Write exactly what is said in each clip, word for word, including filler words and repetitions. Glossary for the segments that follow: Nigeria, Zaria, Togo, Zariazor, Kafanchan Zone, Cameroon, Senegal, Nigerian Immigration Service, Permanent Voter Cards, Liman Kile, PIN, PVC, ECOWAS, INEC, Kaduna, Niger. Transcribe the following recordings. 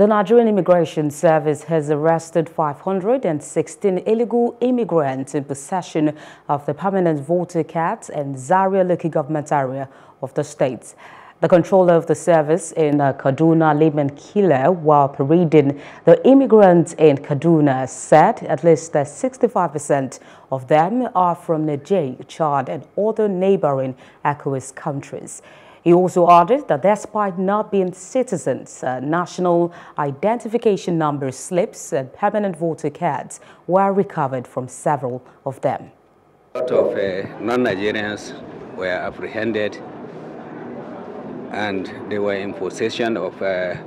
The Nigerian Immigration Service has arrested five hundred sixteen illegal immigrants in possession of the Permanent Voter Cards in Zaria local government area of the state. The controller of the service in Kaduna, Liman Kile, while parading the immigrants in Kaduna, said at least sixty-five percent of them are from Niger, Chad and other neighboring ECOWAS countries. He also added that despite not being citizens, uh, national identification number slips and permanent voter cards were recovered from several of them. A lot of uh, non-Nigerians were apprehended, and they were in possession of a,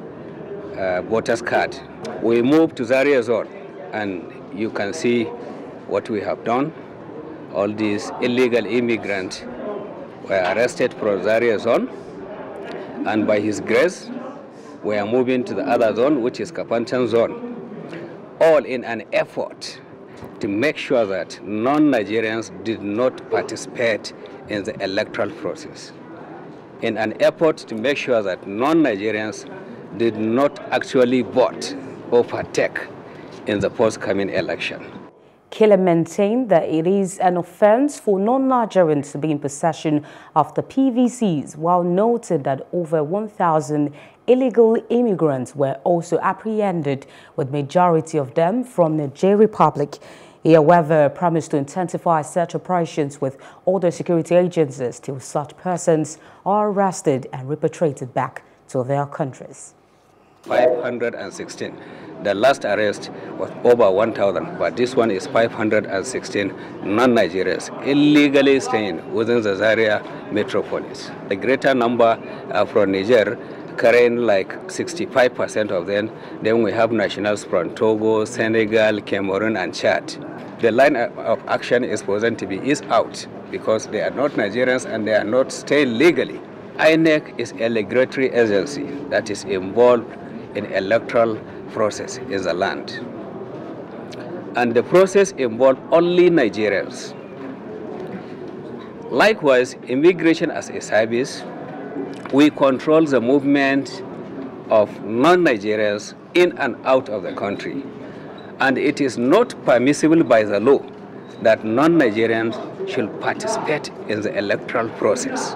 a voter's card. We moved to Zariazor, and you can see what we have done. All these illegal immigrants were arrested from Zaria zone, and by his grace, we are moving to the other zone, which is Kafanchan Zone, all in an effort to make sure that non-Nigerians did not participate in the electoral process, in an effort to make sure that non-Nigerians did not actually vote or partake in the forthcoming election. Killer maintained that it is an offense for non-Nigerians to be in possession of the P V Cs, while noted that over one thousand illegal immigrants were also apprehended, with majority of them from the Niger Republic. He, however, promised to intensify such operations with other security agencies till such persons are arrested and repatriated back to their countries. five hundred sixteen. The last arrest was over one thousand, but this one is five hundred sixteen non-Nigerians illegally staying within the Zaria metropolis. The greater number are from Niger, carrying like sixty-five percent of them. Then we have nationals from Togo, Senegal, Cameroon, and Chad. The line of action is presumed to be eased out because they are not Nigerians and they are not staying legally. I N E C is a regulatory agency that is involved in electoral process in the land. And the process involved only Nigerians. Likewise, immigration as a service, we control the movement of non-Nigerians in and out of the country. And it is not permissible by the law that non-Nigerians should participate in the electoral process.